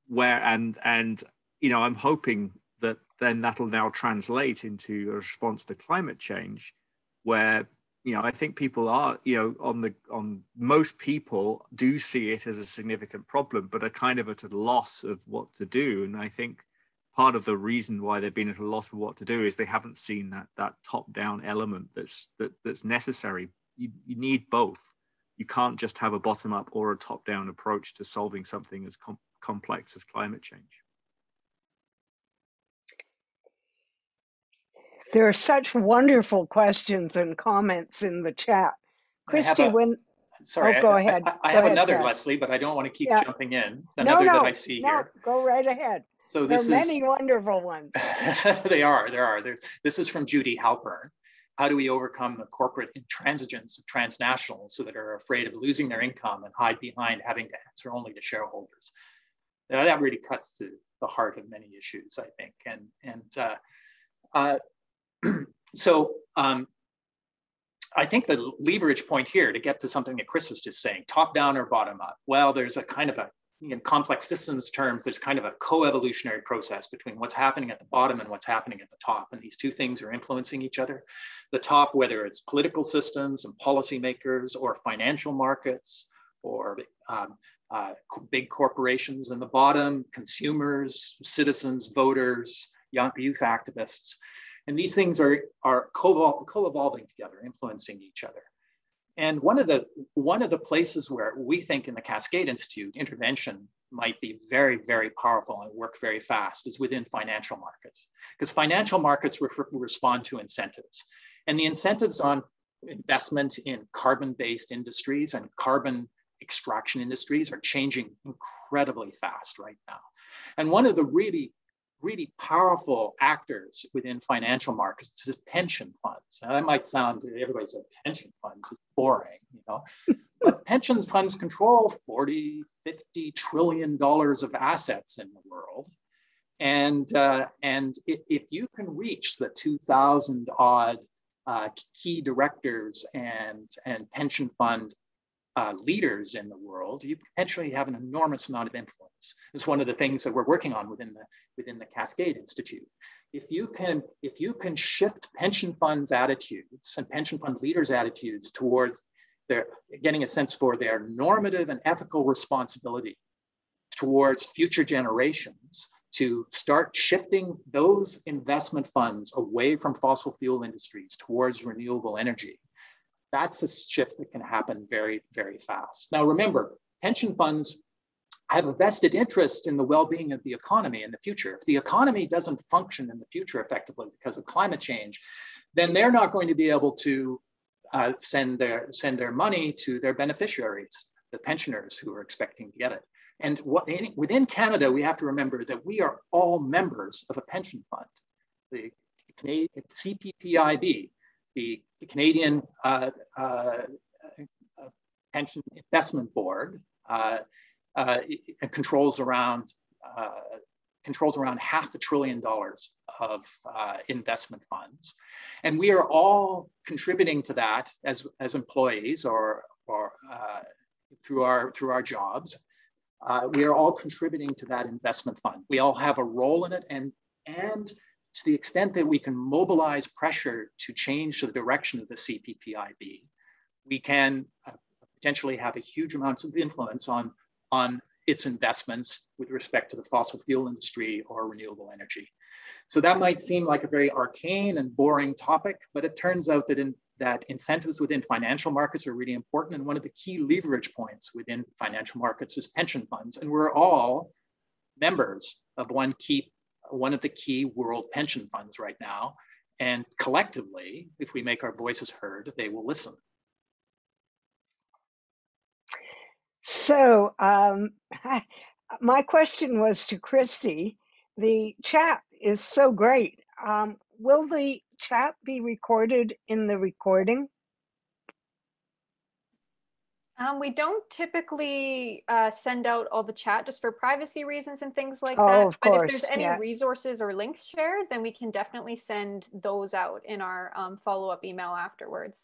where, and, and, you know, I'm hoping that then that'll now translate into a response to climate change where, you know, I think people are, you know, on the, on most people do see it as a significant problem, but are kind of at a loss of what to do. And I think part of the reason why they've been at a loss of what to do is they haven't seen that, that top down element that's, that, that's necessary. You, you need both. You can't just have a bottom up or a top down approach to solving something as com- complex as climate change. There are such wonderful questions and comments in the chat. Christy, a, when... Sorry, oh, go I, ahead. I, I go have ahead, another, Dad. Leslie, but I don't want to keep yeah. jumping in. Another no, no, that I see no, here. Go right ahead. So this there are is, many wonderful ones. they are, there are. There's, this is from Judy Halpern. How do we overcome the corporate intransigence of transnationals so that are afraid of losing their income and hide behind having to answer only to shareholders? Now, that really cuts to the heart of many issues, I think. And, and uh, uh, So um, I think the leverage point here, to get to something that Chris was just saying, top down or bottom up. Well, there's a kind of a, in complex systems terms, there's kind of a co-evolutionary process between what's happening at the bottom and what's happening at the top. And these two things are influencing each other. The top, whether it's political systems and policymakers or financial markets or um, uh, big corporations, and the bottom, consumers, citizens, voters, young youth activists. And these things are, are co-evolving together, influencing each other. And one of, the, one of the places where we think in the Cascade Institute, intervention might be very, very powerful and work very fast is within financial markets. Because financial markets re respond to incentives. And the incentives on investment in carbon-based industries and carbon extraction industries are changing incredibly fast right now. And one of the really, really powerful actors within financial markets is pension funds. Now that might sound, everybody said pension funds, it's boring, you know, but pension funds control forty, fifty trillion dollars of assets in the world. And, uh, and if you can reach the two thousand odd uh, key directors and, and pension fund Uh, leaders in the world, you potentially have an enormous amount of influence. It's one of the things that we're working on within the within the Cascade Institute. If you can, if you can shift pension funds' attitudes and pension fund leaders' attitudes towards their getting a sense for their normative and ethical responsibility towards future generations, to start shifting those investment funds away from fossil fuel industries towards renewable energy, that's a shift that can happen very, very fast. Now, remember, pension funds have a vested interest in the well-being of the economy in the future. If the economy doesn't function in the future effectively because of climate change, then they're not going to be able to uh, send their, send their money to their beneficiaries, the pensioners who are expecting to get it. And what, in, within Canada, we have to remember that we are all members of a pension fund, the Canadian C P P I B, the Canadian uh, uh, Pension Investment Board uh, uh, controls around uh, controls around half a trillion dollars of uh, investment funds, and we are all contributing to that as as employees or or uh, through our through our jobs. Uh, we are all contributing to that investment fund. We all have a role in it, and and. to the extent that we can mobilize pressure to change the direction of the C P P I B, we can uh, potentially have a huge amount of influence on, on its investments with respect to the fossil fuel industry or renewable energy. So that might seem like a very arcane and boring topic, but it turns out that, in, that incentives within financial markets are really important. And one of the key leverage points within financial markets is pension funds. And we're all members of one key one of the key world pension funds right now. And collectively, if we make our voices heard, they will listen. So um, my question was to Christy. The chat is so great. Um, will the chat be recorded in the recording? Um, we don't typically uh, send out all the chat just for privacy reasons and things like oh, that. Of course, but if there's any yeah. resources or links shared, then we can definitely send those out in our um, follow-up email afterwards.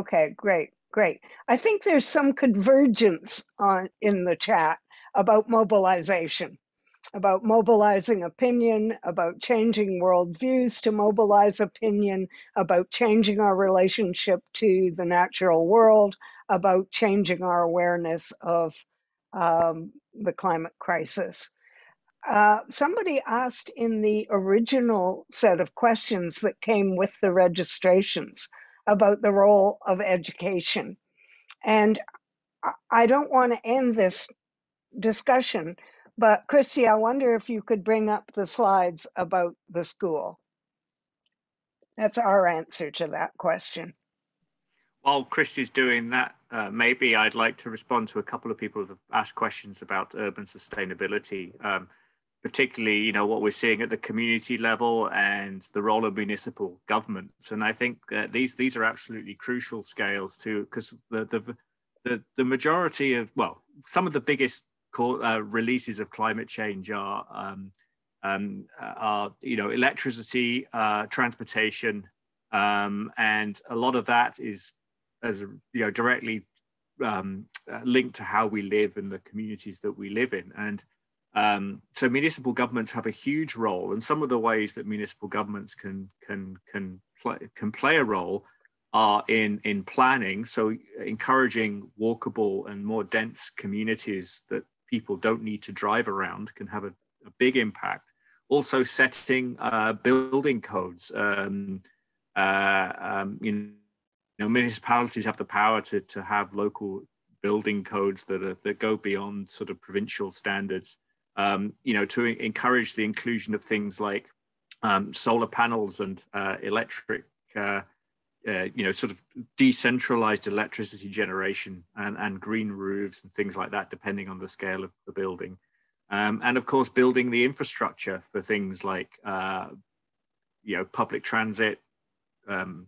Okay, great, great. I think there's some convergence on in the chat about mobilization, about mobilizing opinion, about changing worldviews to mobilize opinion, about changing our relationship to the natural world, about changing our awareness of um, the climate crisis. Uh, somebody asked in the original set of questions that came with the registrations about the role of education. And I don't want to end this discussion, but Christy, I wonder if you could bring up the slides about the school. That's our answer to that question. While Christy's doing that, uh, maybe I'd like to respond to a couple of people who've asked questions about urban sustainability, um, particularly, you know, what we're seeing at the community level and the role of municipal governments. And I think uh, these these are absolutely crucial scales too, because the, the the the majority of, well, some of the biggest Uh, releases of climate change are, um, um, are you know, electricity, uh, transportation, um, and a lot of that is, as you know, directly um, linked to how we live and the communities that we live in. And um, so, municipal governments have a huge role. And some of the ways that municipal governments can can can play can play a role are in in planning. So, encouraging walkable and more dense communities that people don't need to drive around can have a, a big impact. Also setting uh, building codes. Um, uh, um, you know, municipalities have the power to, to have local building codes that, are, that go beyond sort of provincial standards, um, you know, to encourage the inclusion of things like um, solar panels and uh, electric uh, uh, you know, sort of decentralized electricity generation and, and green roofs and things like that, depending on the scale of the building. Um, and of course, building the infrastructure for things like, uh, you know, public transit, um,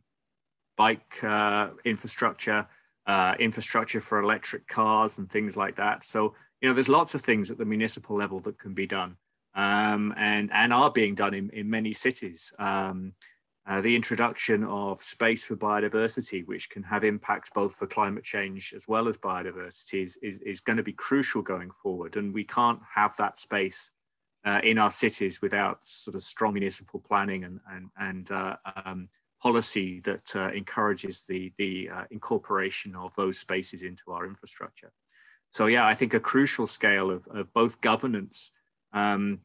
bike uh, infrastructure, uh, infrastructure for electric cars and things like that. So, you know, there's lots of things at the municipal level that can be done um, and, and are being done in, in many cities. Um, uh, the introduction of space for biodiversity, which can have impacts both for climate change as well as biodiversity, is, is, is going to be crucial going forward. And we can't have that space uh, in our cities without sort of strong municipal planning and, and, and uh, um, policy that uh, encourages the, the uh, incorporation of those spaces into our infrastructure. So yeah, I think a crucial scale of, of both governance um,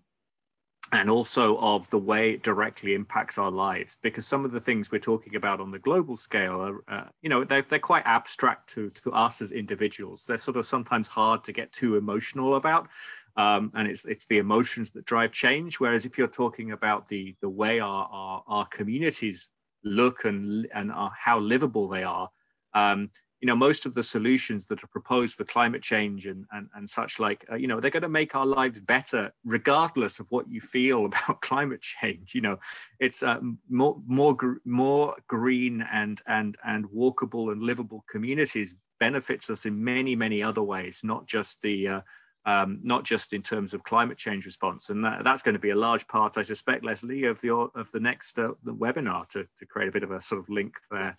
and also of the way it directly impacts our lives, because some of the things we're talking about on the global scale, are, uh, you know, they're, they're quite abstract to, to us as individuals. They're sort of sometimes hard to get too emotional about. Um, and it's, it's the emotions that drive change. Whereas if you're talking about the, the way our, our, our communities look and, and are, how livable they are, um, you know, most of the solutions that are proposed for climate change and, and, and such like, uh, you know, they're going to make our lives better, regardless of what you feel about climate change. You know, it's uh, more, more, more green and, and, and walkable and livable communities benefits us in many, many other ways, not just the, uh, um, not just in terms of climate change response. And that, that's going to be a large part, I suspect, Leslie, of the, of the next uh, the webinar to, to create a bit of a sort of link there.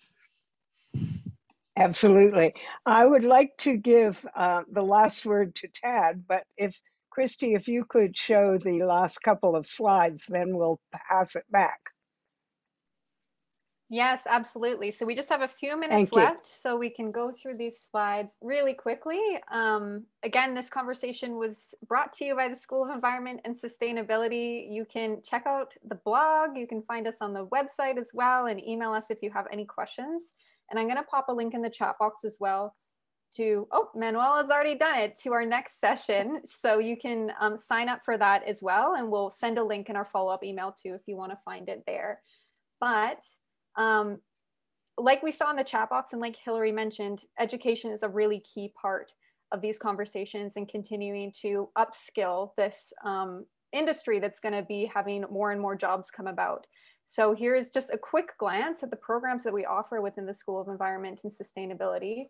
Absolutely. I would like to give uh, the last word to Tad, but if Christy, if you could show the last couple of slides, then we'll pass it back. Yes, absolutely. So we just have a few minutes left, so we can go through these slides really quickly. Um, again, this conversation was brought to you by the School of Environment and Sustainability. You can check out the blog, you can find us on the website as well, and email us if you have any questions. And I'm going to pop a link in the chat box as well to, oh, Manuel has already done it, to our next session. So you can um, sign up for that as well. And we'll send a link in our follow-up email too, if you want to find it there. But um, like we saw in the chat box and like Hillary mentioned, education is a really key part of these conversations and continuing to upskill this um, industry that's going to be having more and more jobs come about. So here is just a quick glance at the programs that we offer within the School of Environment and Sustainability.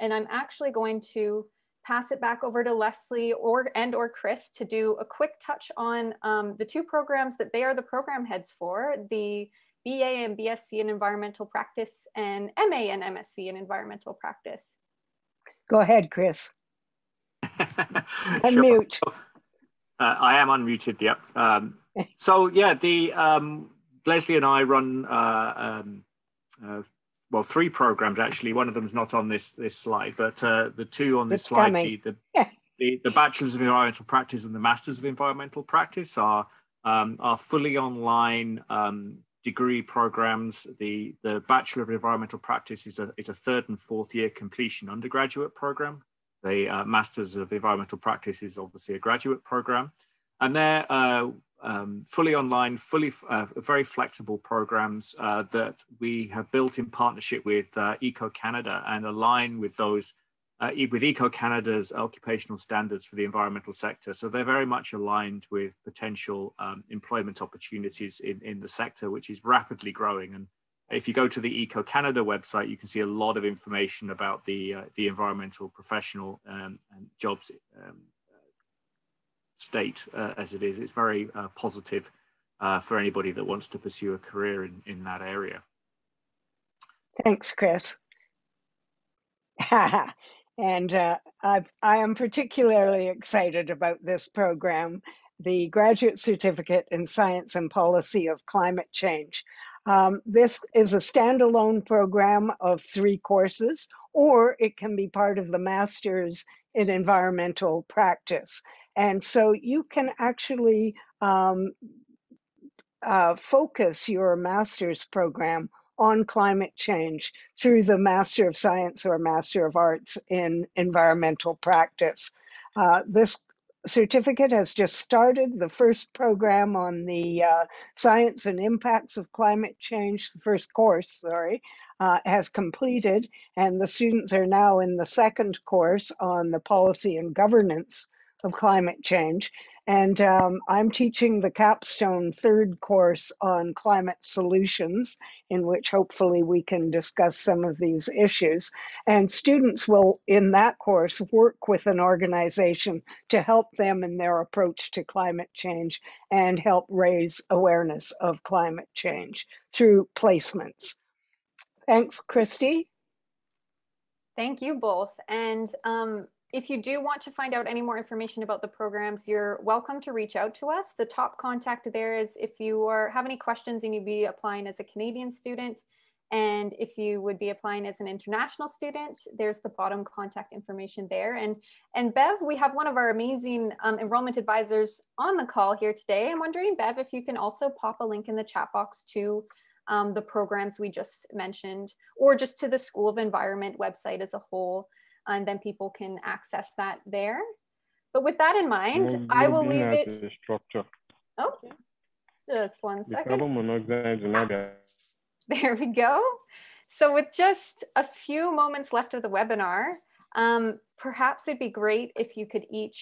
And I'm actually going to pass it back over to Leslie or and or Chris to do a quick touch on um, the two programs that they are the program heads for, the B A and B S c in Environmental Practice and M A and M S c in Environmental Practice. Go ahead, Chris. Unmute. Sure. Uh, I am unmuted, yep. Um, so yeah, the... Um, Leslie and I run, uh, um, uh, well, three programs, actually. One of them is not on this, this slide, but uh, the two on this it's slide, the, the, yeah. the, the Bachelor's of Environmental Practice and the Master's of Environmental Practice are, um, are fully online um, degree programs. The, the Bachelor of Environmental Practice is a, is a third and fourth year completion undergraduate program. The uh, Master's of Environmental Practice is obviously a graduate program. And they're uh, Um, fully online, fully uh, very flexible programs uh, that we have built in partnership with uh, Eco Canada and align with those uh, with Eco Canada's occupational standards for the environmental sector. So they're very much aligned with potential um, employment opportunities in in the sector, which is rapidly growing. And if you go to the Eco Canada website, you can see a lot of information about the uh, the environmental professional um, and jobs. Um, state uh, as it is. It's very uh, positive uh, for anybody that wants to pursue a career in, in that area. Thanks, Chris. And uh, I've, I am particularly excited about this program, the Graduate Certificate in Science and Policy of Climate Change. Um, this is a standalone program of three courses, or it can be part of the Master's in Environmental Practice. And so you can actually um, uh, focus your master's program on climate change through the Master of Science or Master of Arts in Environmental Practice. Uh, this certificate has just started. The first program on the uh, Science and Impacts of Climate Change, the first course, sorry, uh, has completed, and the students are now in the second course on the policy and governance of climate change. And um, I'm teaching the capstone third course on climate solutions, in which hopefully we can discuss some of these issues. And students will, in that course, work with an organization to help them in their approach to climate change and help raise awareness of climate change through placements. Thanks, Christy. Thank you both. And um... if you do want to find out any more information about the programs, you're welcome to reach out to us. The top contact there is if you are, have any questions and you'd be applying as a Canadian student, and if you would be applying as an international student, there's the bottom contact information there. And, and Bev, we have one of our amazing um, enrollment advisors on the call here today. I'm wondering, Bev, if you can also pop a link in the chat box to um, the programs we just mentioned, or just to the School of Environment website as a whole, and then people can access that there. But with that in mind, no, I will leave it. The structure. Oh, just one the second. Carbon there we go. So with just a few moments left of the webinar, um, perhaps it'd be great if you could each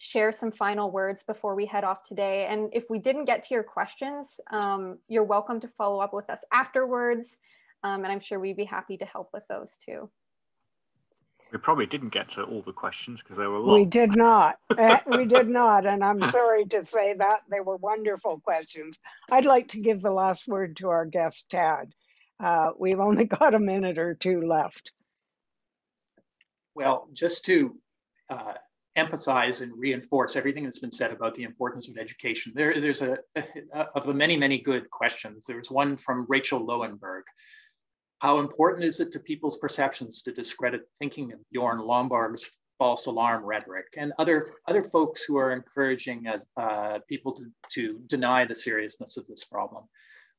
share some final words before we head off today. And if we didn't get to your questions, um, you're welcome to follow up with us afterwards. Um, and I'm sure we'd be happy to help with those too. We probably didn't get to all the questions because there were a lot. We did not. We did not. And I'm sorry to say that. They were wonderful questions. I'd like to give the last word to our guest, Tad. Uh, we've only got a minute or two left. Well, just to uh, emphasize and reinforce everything that's been said about the importance of education, there, there's a, a, of the many, many good questions. There was one from Rachel Lowenberg. How important is it to people's perceptions to discredit thinking of Bjorn Lomborg's false alarm rhetoric and other, other folks who are encouraging as, uh, people to, to deny the seriousness of this problem?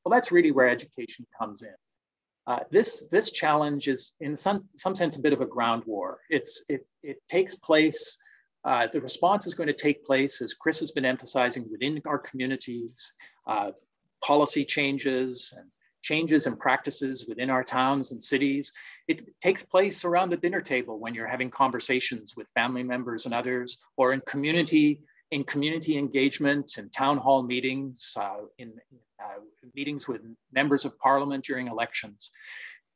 Well, that's really where education comes in. Uh, this, this challenge is in some, some sense a bit of a ground war. It's, it, it takes place, uh, the response is going to take place, as Chris has been emphasizing, within our communities, uh, policy changes and changes and practices within our towns and cities. It takes place around the dinner table when you're having conversations with family members and others, or in community in community engagement and town hall meetings, uh, in uh, meetings with members of parliament during elections.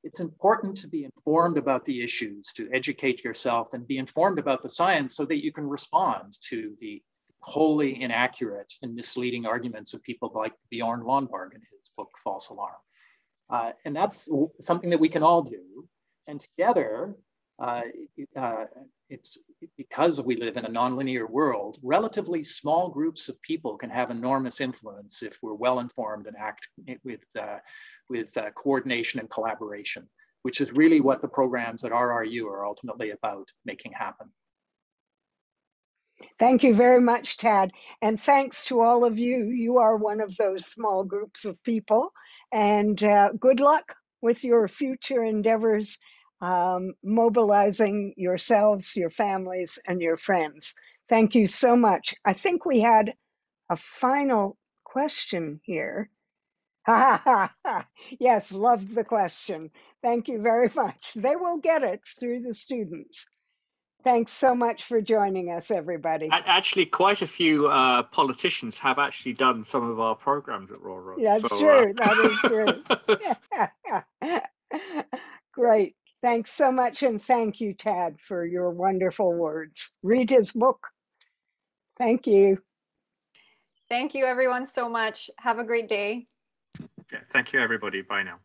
It's important to be informed about the issues, to educate yourself and be informed about the science so that you can respond to the wholly inaccurate and misleading arguments of people like Bjorn Lomborg in his book, False Alarm. Uh, and that's something that we can all do. And together, uh, it, uh, it's because we live in a nonlinear world, relatively small groups of people can have enormous influence if we're well-informed and act with, uh, with uh, coordination and collaboration, which is really what the programs at R R U are ultimately about making happen. Thank you very much, Tad. And thanks to all of you. You are one of those small groups of people. And uh, good luck with your future endeavors, um, mobilizing yourselves, your families, and your friends. Thank you so much. I think we had a final question here. Ha ha ha. Yes, loved the question. Thank you very much. They will get it through the students. Thanks so much for joining us, everybody. Actually, quite a few uh, politicians have actually done some of our programs at Royal Roads. That's so, true. Uh... That is true. Great. Thanks so much. And thank you, Tad, for your wonderful words. Read his book. Thank you. Thank you, everyone, so much. Have a great day. Yeah, thank you, everybody. Bye now.